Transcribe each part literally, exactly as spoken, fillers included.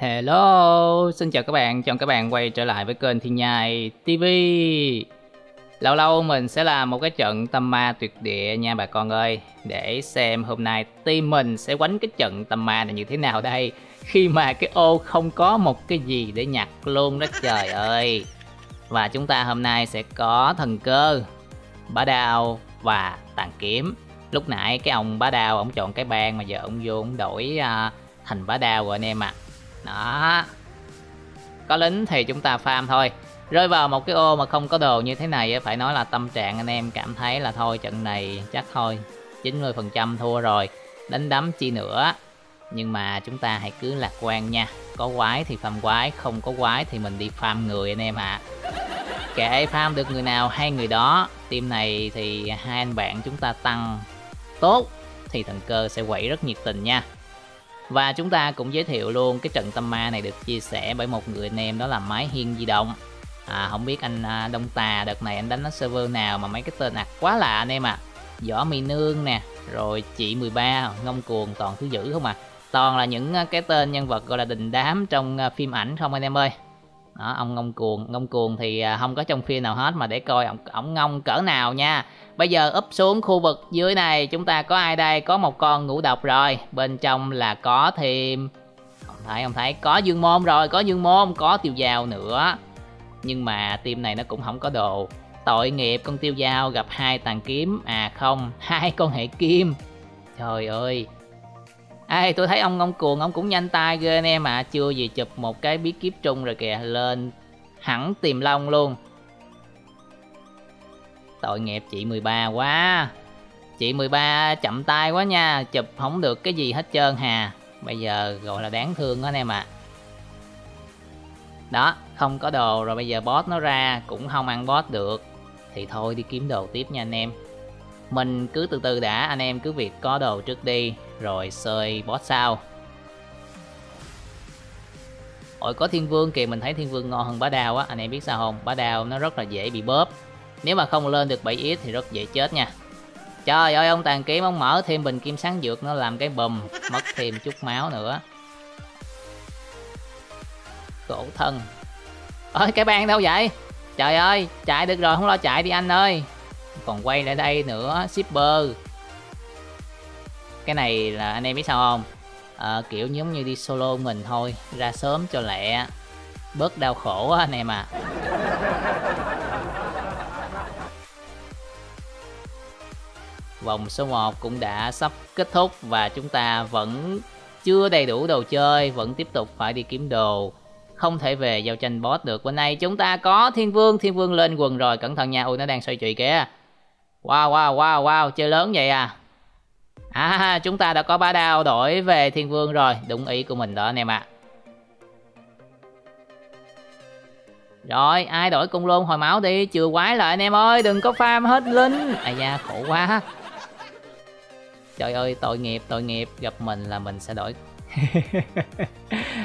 Hello, xin chào các bạn, chào các bạn quay trở lại với kênh Thiên Nhai ti vi. Lâu lâu mình sẽ làm một cái trận tâm ma tuyệt địa nha bà con ơi, để xem hôm nay team mình sẽ quánh cái trận tâm ma này như thế nào đây, khi mà cái ô không có một cái gì để nhặt luôn đó trời ơi. Và chúng ta hôm nay sẽ có thần cơ, bá đao và tàn kiếm. Lúc nãy cái ông bá đao ông chọn cái bàn mà giờ ông vô ông đổi uh, thành bá đao rồi anh em ạ. Đó, có lính thì chúng ta farm thôi. Rơi vào một cái ô mà không có đồ như thế này, phải nói là tâm trạng anh em cảm thấy là thôi trận này chắc thôi chín mươi phần trăm thua rồi, đánh đấm chi nữa. Nhưng mà chúng ta hãy cứ lạc quan nha. Có quái thì farm quái, không có quái thì mình đi farm người anh em ạ. à. Kệ farm được người nào hay người đó. Team này thì hai anh bạn chúng ta tăng tốt thì thần cơ sẽ quẩy rất nhiệt tình nha. Và chúng ta cũng giới thiệu luôn cái trận tâm ma này được chia sẻ bởi một người anh em, đó là Mái Hiên Di Động. à, Không biết anh Đông Tà đợt này anh đánh nó server nào mà mấy cái tên ạc quá lạ anh em ạ. à. Võ Mì Nương nè, rồi Chị Mười Ba, Ngông Cuồng, toàn thứ dữ không à. Toàn là những cái tên nhân vật gọi là đình đám trong phim ảnh không anh em ơi. Đó, ông Ngông Cuồng, Ngông Cuồng thì không có trong phim nào hết, mà để coi ổng, ổng ngông cỡ nào nha. Bây giờ úp xuống khu vực dưới này chúng ta có ai đây? Có một con ngũ độc rồi, bên trong là có thêm, không thấy không thấy, có dương môn rồi, có dương môn, có tiêu dao nữa. Nhưng mà team này nó cũng không có đồ, tội nghiệp con tiêu dao gặp hai tàn kiếm, à không, hai con hệ kim. Trời ơi. Ê, tôi thấy ông Ngông Cuồng ông cũng nhanh tay ghê anh em ạ. à. Chưa gì chụp một cái bí kíp trung rồi kìa, lên hẳn tìm long luôn. Tội nghiệp chị mười ba quá. Chị mười ba chậm tay quá nha, chụp không được cái gì hết trơn hà. Bây giờ gọi là đáng thương đó anh em ạ. à. Đó, không có đồ rồi, bây giờ boss nó ra cũng không ăn boss được. Thì thôi đi kiếm đồ tiếp nha anh em. Mình cứ từ từ đã, anh em cứ việc có đồ trước đi, rồi xơi boss sau. Ôi có thiên vương kìa, mình thấy thiên vương ngon hơn bá đao á. Anh em biết sao không, bá đao nó rất là dễ bị bóp. Nếu mà không lên được bảy ích thì rất dễ chết nha. Trời ơi ông tàn kiếm ông mở thêm bình kim sáng dược, nó làm cái bùm, mất thêm chút máu nữa. Cổ thân. Ôi cái bàn đâu vậy? Trời ơi, chạy được rồi, không lo chạy đi anh ơi. Còn quay lại đây nữa, shipper. Cái này là anh em biết sao không? À, kiểu giống như đi solo mình thôi, ra sớm cho lẹ, bớt đau khổ á anh em à. Vòng số một cũng đã sắp kết thúc và chúng ta vẫn chưa đầy đủ đồ chơi, vẫn tiếp tục phải đi kiếm đồ. Không thể về giao tranh boss được. Bên này chúng ta có thiên vương, thiên vương lên quần rồi, cẩn thận nha, ui nó đang xoay chùy kìa. Wow wow wow wow, chơi lớn vậy à. À chúng ta đã có bá đao đổi về thiên vương rồi, đúng ý của mình đó anh em ạ. à. Rồi ai đổi cung lôn hồi máu đi, chừa quái lại anh em ơi, đừng có farm hết lính. À da khổ quá. Trời ơi tội nghiệp tội nghiệp, gặp mình là mình sẽ đổi.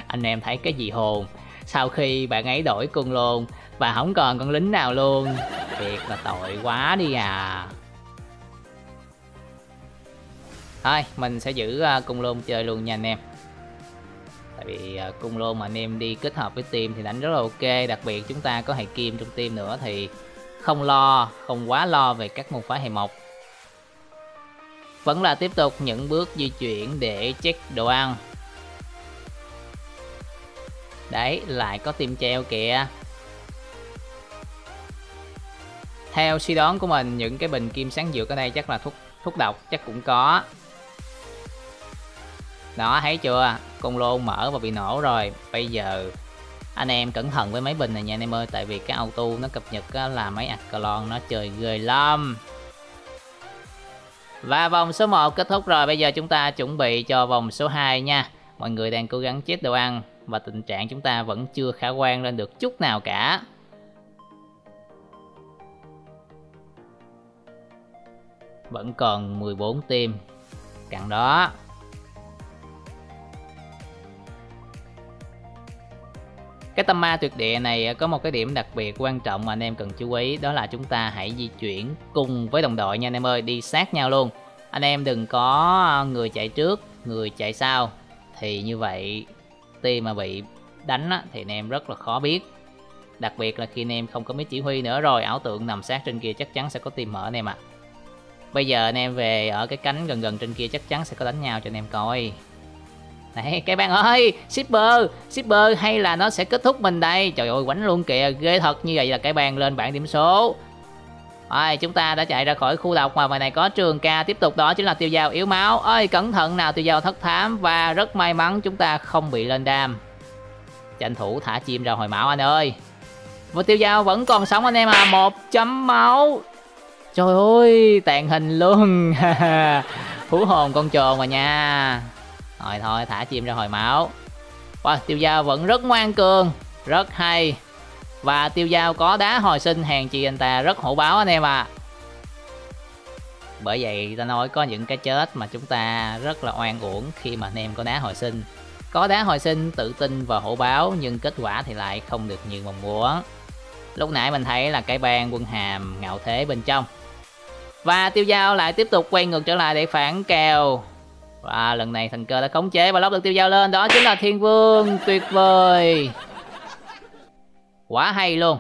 Anh em thấy cái gì hồn, sau khi bạn ấy đổi cung lôn và không còn con lính nào luôn, thiệt là tội quá đi à. Thôi mình sẽ giữ cung lôn chơi luôn nha anh em, tại vì cung lôn mà anh em đi kết hợp với team thì đánh rất là ok. Đặc biệt chúng ta có hệ kim trong team nữa thì không lo, không quá lo về các môn phái hệ mộc. Vẫn là tiếp tục những bước di chuyển để check đồ ăn. Đấy, lại có tim treo kìa. Theo suy đoán của mình, những cái bình kim sáng dược ở đây chắc là thuốc thuốc độc, chắc cũng có. Đó, thấy chưa? Con lô mở và bị nổ rồi. Bây giờ anh em cẩn thận với mấy bình này nha anh em ơi, tại vì cái auto nó cập nhật là mấy Aclon nó chơi ghê lắm. Và vòng số một kết thúc rồi, bây giờ chúng ta chuẩn bị cho vòng số hai nha. Mọi người đang cố gắng chết đồ ăn và tình trạng chúng ta vẫn chưa khả quan lên được chút nào cả. Vẫn còn mười bốn tim. Cặn đó. Cái tâm ma tuyệt địa này có một cái điểm đặc biệt quan trọng mà anh em cần chú ý, đó là chúng ta hãy di chuyển cùng với đồng đội nha anh em ơi, đi sát nhau luôn. Anh em đừng có người chạy trước, người chạy sau, thì như vậy tê mà bị đánh á, thì anh em rất là khó biết. Đặc biệt là khi anh em không có mấy chỉ huy nữa rồi, ảo tượng nằm sát trên kia chắc chắn sẽ có team mở anh em ạ. À. Bây giờ anh em về ở cái cánh gần gần trên kia chắc chắn sẽ có đánh nhau cho anh em coi. Này các bạn ơi, shipper, shipper hay là nó sẽ kết thúc mình đây. Trời ơi, quánh luôn kìa, ghê thật. Như vậy là cái bàn lên bảng điểm số. Ôi, chúng ta đã chạy ra khỏi khu độc mà bài này có Trường Ca tiếp tục, đó chính là Tiêu Dao yếu máu. Ôi, cẩn thận nào, Tiêu Dao thất thám và rất may mắn chúng ta không bị lên đam. Tranh thủ thả chim ra hồi máu anh ơi. Và Tiêu Dao vẫn còn sống anh em à, một chấm máu. Trời ơi, tàn hình luôn. Hú hồn con trồn mà nha. Rồi thôi, thả chim ra hồi máu. Wow, Tiêu Dao vẫn rất ngoan cường, rất hay. Và Tiêu Dao có đá hồi sinh, hàng chị anh ta rất hổ báo anh em ạ. À. Bởi vậy ta nói có những cái chết mà chúng ta rất là oan uổng khi mà anh em có đá hồi sinh. Có đá hồi sinh tự tin và hổ báo nhưng kết quả thì lại không được như mong muốn. Lúc nãy mình thấy là cái bang Quân Hàm Ngạo Thế bên trong. Và Tiêu Dao lại tiếp tục quay ngược trở lại để phản kèo. Và lần này Thành Cơ đã khống chế và lóc được Tiêu Dao lên, đó chính là Thiên Vương, tuyệt vời. Quá hay luôn.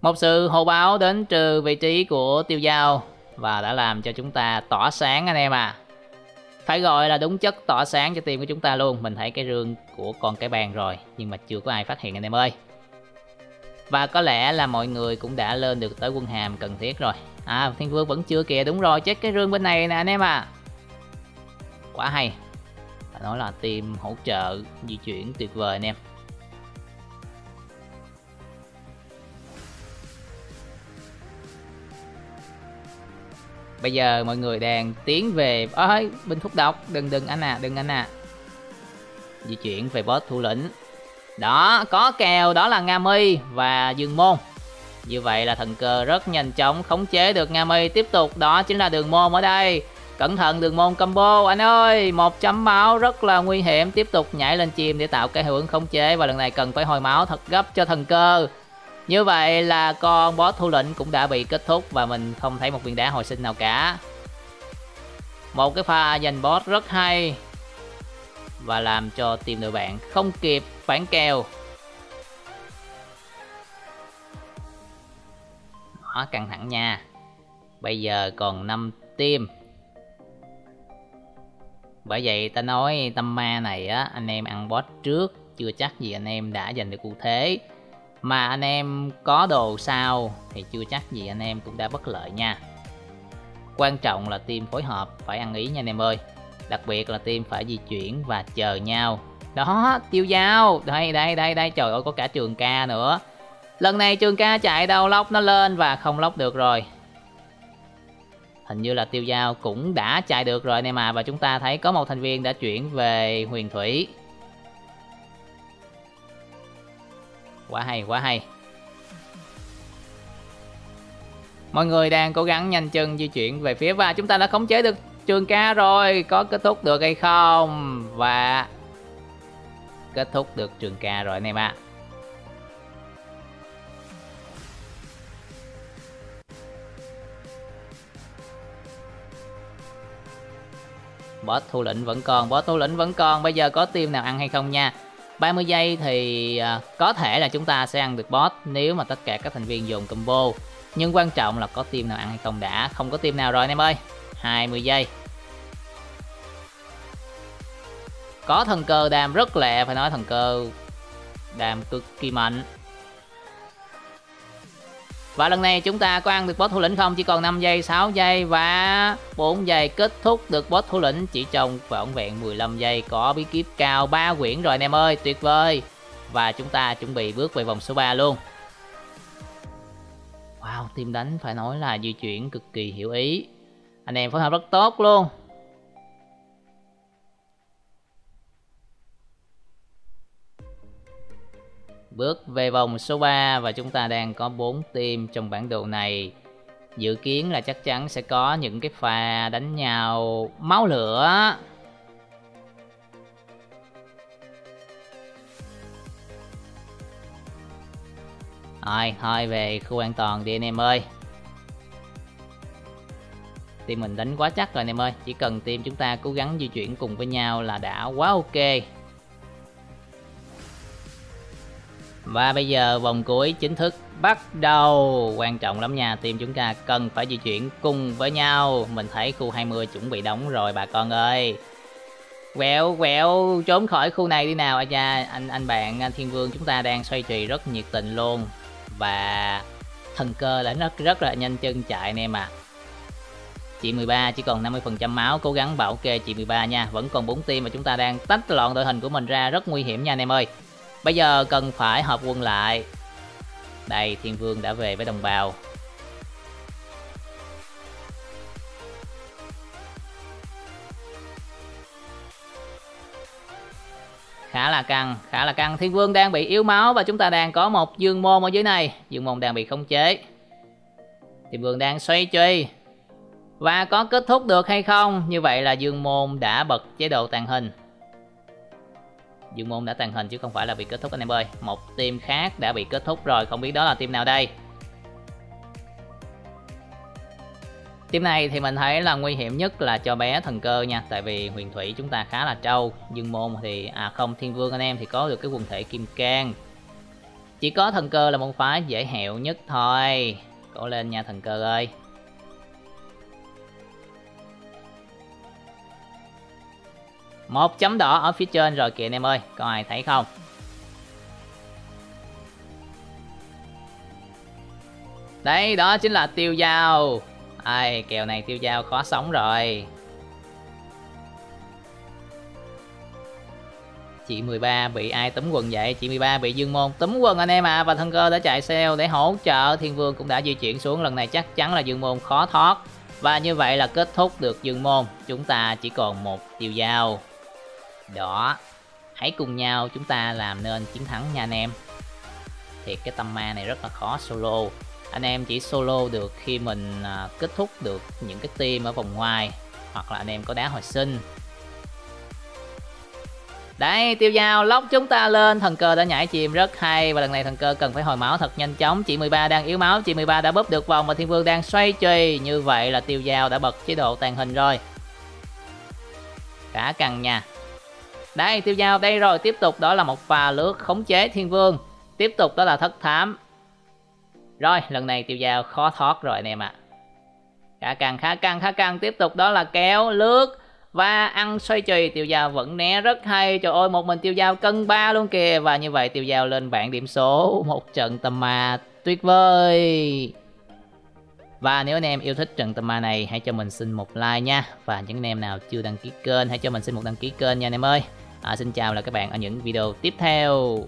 Một sự hô báo đến trừ vị trí của Tiêu Dao và đã làm cho chúng ta tỏa sáng anh em à. Phải gọi là đúng chất tỏa sáng cho team của chúng ta luôn. Mình thấy cái rương của con cái bàn rồi nhưng mà chưa có ai phát hiện anh em ơi. Và có lẽ là mọi người cũng đã lên được tới Quân Hàm cần thiết rồi. À, Thiên Vương vẫn chưa kìa, đúng rồi, chết cái rương bên này nè anh em à. Quá hay. Nói là team hỗ trợ di chuyển tuyệt vời anh em. Bây giờ mọi người đang tiến về ơi binh thuốc độc, đừng đừng anh à, đừng anh à. Di chuyển về boss thủ lĩnh. Đó, có kèo đó là Nga Mi và Dương Môn. Như vậy là Thần Cơ rất nhanh chóng khống chế được Nga Mi, tiếp tục đó chính là Đường Môn ở đây. Cẩn thận Đường Môn combo anh ơi, một chấm máu rất là nguy hiểm, tiếp tục nhảy lên chim để tạo cái hiệu ứng khống chế và lần này cần phải hồi máu thật gấp cho Thần Cơ. Như vậy là con boss thủ lĩnh cũng đã bị kết thúc và mình không thấy một viên đá hồi sinh nào cả. Một cái pha giành boss rất hay và làm cho team đội bạn không kịp phản kèo. Đó, căng thẳng nha. Bây giờ còn năm team. Bởi vậy ta nói tâm ma này á, anh em ăn boss trước chưa chắc gì anh em đã giành được ưu thế. Mà anh em có đồ sao thì chưa chắc gì anh em cũng đã bất lợi nha. Quan trọng là team phối hợp phải ăn ý nha anh em ơi. Đặc biệt là team phải di chuyển và chờ nhau. Đó, Tiêu Dao, đây đây đây đây, trời ơi có cả Trường Ca nữa. Lần này Trường Ca chạy đâu lóc nó lên và không lóc được rồi. Hình như là Tiêu Dao cũng đã chạy được rồi anh em à. Và chúng ta thấy có một thành viên đã chuyển về huyền thủy. Quá hay, quá hay. Mọi người đang cố gắng nhanh chân di chuyển về phía. Và chúng ta đã khống chế được Trường Ca rồi. Có kết thúc được hay không? Và kết thúc được Trường Ca rồi anh em ạ. À. Boss thủ lĩnh vẫn còn, boss thủ lĩnh vẫn còn. Bây giờ có team nào ăn hay không nha. ba mươi giây thì có thể là chúng ta sẽ ăn được boss nếu mà tất cả các thành viên dùng combo. Nhưng quan trọng là có team nào ăn hay không đã. Không có team nào rồi anh em ơi. hai mươi giây. Có Thần Cơ đam rất lẹ. Phải nói Thần Cơ đam cực kỳ mạnh. Và lần này chúng ta có ăn được boss thủ lĩnh không? Chỉ còn năm giây, sáu giây và bốn giây. Kết thúc được boss thủ lĩnh chỉ trong vỏn vẹn mười lăm giây. Có bí kíp cao ba quyển rồi anh em ơi. Tuyệt vời. Và chúng ta chuẩn bị bước về vòng số ba luôn. Wow, team đánh phải nói là di chuyển cực kỳ hiểu ý. Anh em phối hợp rất tốt luôn. Bước về vòng số ba và chúng ta đang có bốn team trong bản đồ này. Dự kiến là chắc chắn sẽ có những cái pha đánh nhau máu lửa. Rồi, thôi về khu an toàn đi anh em ơi. Thì mình đánh quá chắc rồi anh em ơi. Chỉ cần team chúng ta cố gắng di chuyển cùng với nhau là đã quá ok. Và bây giờ vòng cuối chính thức bắt đầu. Quan trọng lắm nha, team chúng ta cần phải di chuyển cùng với nhau. Mình thấy khu hai mươi chuẩn bị đóng rồi bà con ơi. Quẹo quẹo trốn khỏi khu này đi nào. Anh anh anh bạn anh Thiên Vương chúng ta đang xoay trì rất nhiệt tình luôn. Và thần cơ đã rất rất là nhanh chân chạy anh em à. Chị mười ba chỉ còn năm mươi phần trăm máu, cố gắng bảo kê chị mười ba nha. Vẫn còn bốn team và chúng ta đang tách lọn đội hình của mình ra, rất nguy hiểm nha anh em ơi. Bây giờ cần phải hợp quân lại. Đây, Thiên Vương đã về với đồng bào. Khá là căng, khá là căng. Thiên Vương đang bị yếu máu và chúng ta đang có một Dương Môn ở dưới này. Dương Môn đang bị khống chế. Thiên Vương đang xoay truy. Và có kết thúc được hay không? Như vậy là Dương Môn đã bật chế độ tàng hình. Dương Môn đã tàng hình chứ không phải là bị kết thúc anh em ơi. Một team khác đã bị kết thúc rồi, không biết đó là team nào đây. Team này thì mình thấy là nguy hiểm nhất là cho bé thần cơ nha. Tại vì huyền thủy chúng ta khá là trâu. Dương Môn thì... à không, Thiên Vương anh em thì có được cái quần thể kim cang. Chỉ có thần cơ là môn phái dễ hẹo nhất thôi. Cố lên nha thần cơ ơi. Một chấm đỏ ở phía trên rồi kìa anh em ơi, có ai thấy không? Đấy, đó chính là tiêu dao. Ai, kèo này tiêu dao khó sống rồi. Chị mười ba bị ai túm quần vậy? Chị mười ba bị Dương Môn túm quần anh em à. Và thân cơ đã chạy xeo để hỗ trợ. Thiên Vương cũng đã di chuyển xuống. Lần này chắc chắn là Dương Môn khó thoát. Và như vậy là kết thúc được Dương Môn. Chúng ta chỉ còn một tiêu dao. Đó, hãy cùng nhau chúng ta làm nên chiến thắng nha anh em. Thiệt cái tâm ma này rất là khó solo. Anh em chỉ solo được khi mình kết thúc được những cái team ở vòng ngoài, hoặc là anh em có đá hồi sinh. Đấy, tiêu dao lóc chúng ta lên. Thần cơ đã nhảy chìm rất hay. Và lần này thần cơ cần phải hồi máu thật nhanh chóng. Chị mười ba đang yếu máu. Chị mười ba đã bóp được vòng và Thiên Vương đang xoay trì. Như vậy là tiêu dao đã bật chế độ tàng hình rồi. Cả căng nha. Đấy, tiêu dao đây rồi. Tiếp tục đó là một pha lướt khống chế Thiên Vương. Tiếp tục đó là thất thám. Rồi, lần này tiêu dao khó thoát rồi anh em ạ. À. Khá căng, khá căng, khá căng. Tiếp tục đó là kéo, lướt và ăn xoay trì. Tiêu dao vẫn né rất hay. Trời ơi, một mình tiêu dao cân ba luôn kìa. Và như vậy tiêu dao lên bảng điểm số. Một trận tâm ma tuyệt vời. Và nếu anh em yêu thích trận tâm ma này, hãy cho mình xin một like nha. Và những anh em nào chưa đăng ký kênh, hãy cho mình xin một đăng ký kênh nha anh em ơi. À, xin chào là các bạn ở những video tiếp theo.